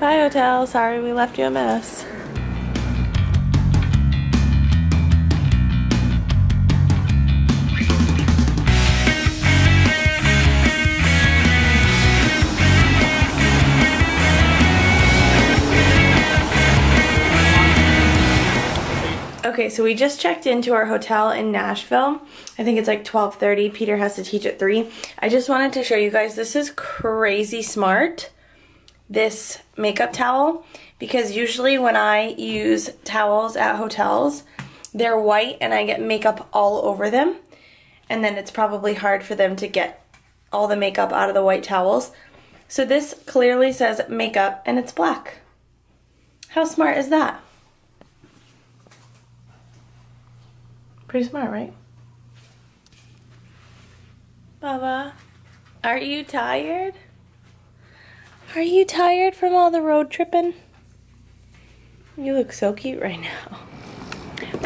Bye, hotel. Sorry we left you a mess. Okay, so we just checked into our hotel in Nashville. I think it's like 12:30. Peter has to teach at 3. I just wanted to show you guys, this is crazy smart, this makeup towel, because usually when I use towels at hotels, they're white and I get makeup all over them, and then it's probably hard for them to get all the makeup out of the white towels. So this clearly says makeup and it's black. How smart is that? Pretty smart, right? Baba, are you tired? Are you tired from all the road tripping? You look so cute right now.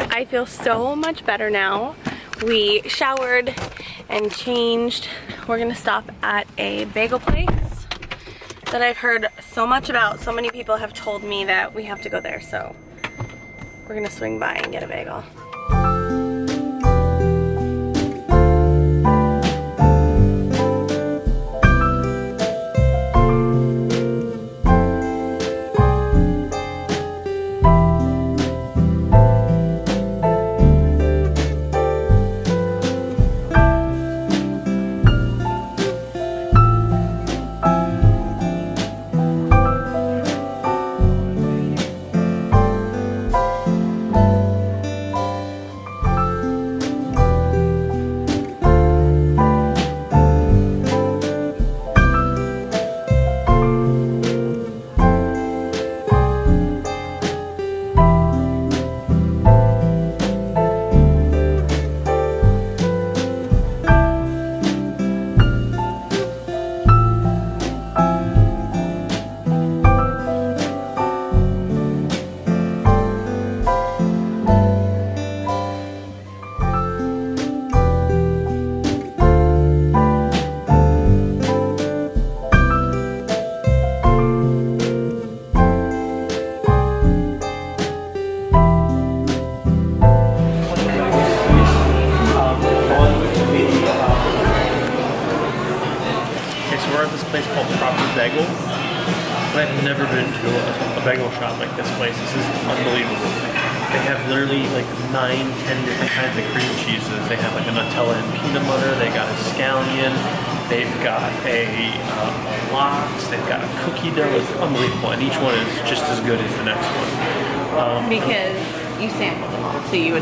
I feel so much better now. We showered and changed. We're gonna stop at a bagel place that I've heard so much about. So many people have told me that we have to go there, so we're gonna swing by and get a bagel.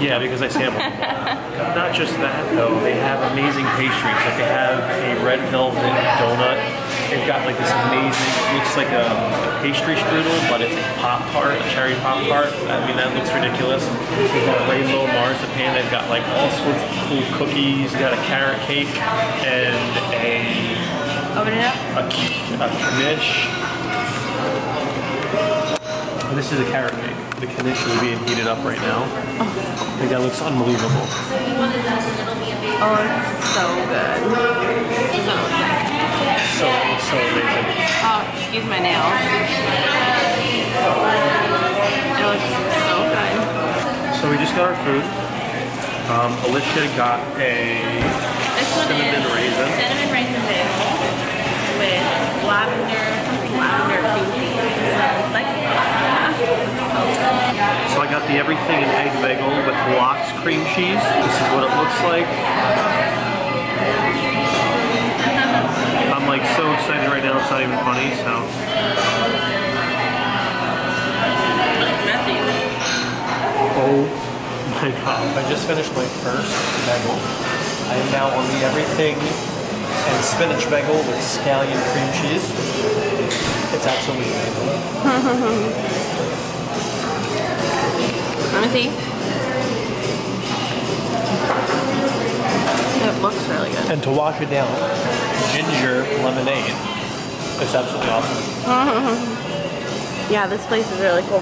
Yeah, because I sampled. Not just that though, they have amazing pastries. Like they have a red velvet donut. They've got like this amazing, looks like a pastry strudel, but it's a pop tart, a cherry pop tart. I mean, that looks ridiculous. They've got a rainbow marzipan. They've got like all sorts of cool cookies. They've got a carrot cake and a a knish. This is a carrot cake. The knish is being heated up right now. Oh. I think that looks unbelievable. Oh, it's so good. So amazing. Oh, excuse my nails. It looks so good. So we just got our food. Alicia got a cinnamon raisin bagel with lavender cookies. So I got the everything and egg bagel with lox cream cheese. This is what it looks like. I'm like so excited right now, it's not even funny, so. Oh my god. I just finished my first bagel. I am now on the everything and spinach bagel with scallion cream cheese. It's absolutely amazing. Let me see. It looks really good. And to wash it down, ginger lemonade. It's absolutely awesome. Yeah, this place is really cool.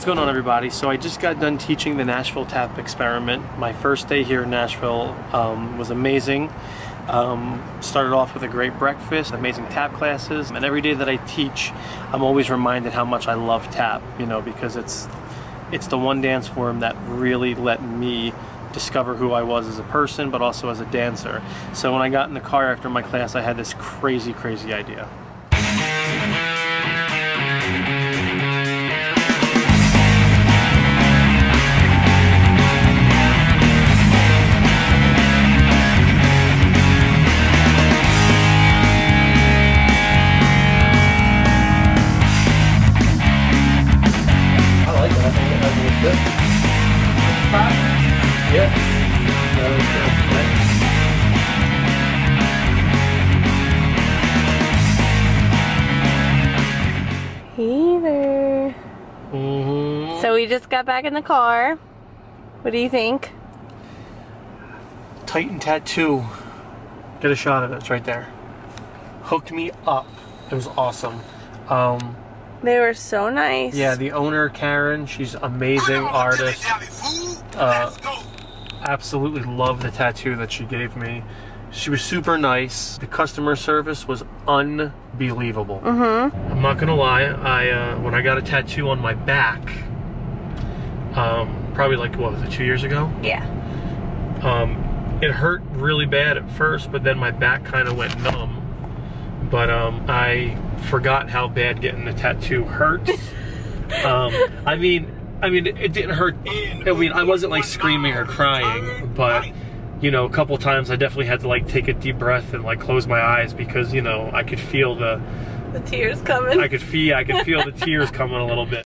What's going on, everybody? So I just got done teaching the Nashville Tap experiment. My first day here in Nashville was amazing. Started off with a great breakfast, amazing tap classes, and every day that I teach, I'm always reminded how much I love tap, you know, because it's the one dance form that really let me discover who I was as a person, but also as a dancer. So when I got in the car after my class, I had this crazy, crazy idea. Either. Mm-hmm. So we just got back in the car. What do you think? Titan tattoo. Get a shot of it. It's right there. Hooked me up. It was awesome. They were so nice. Yeah, the owner, Karen, she's amazing artist. Absolutely love the tattoo that she gave me. She was super nice. The customer service was unbelievable. Mm-hmm. I'm not gonna lie, when I got a tattoo on my back, probably like, what was it, 2 years ago? Yeah. It hurt really bad at first, but then my back kind of went numb. But I forgot how bad getting a tattoo hurts. I mean, it didn't hurt. I mean, I wasn't like screaming or crying, but you know, a couple times I definitely had to like take a deep breath and like close my eyes because, you know, I could feel the tears coming. I could feel the tears coming a little bit.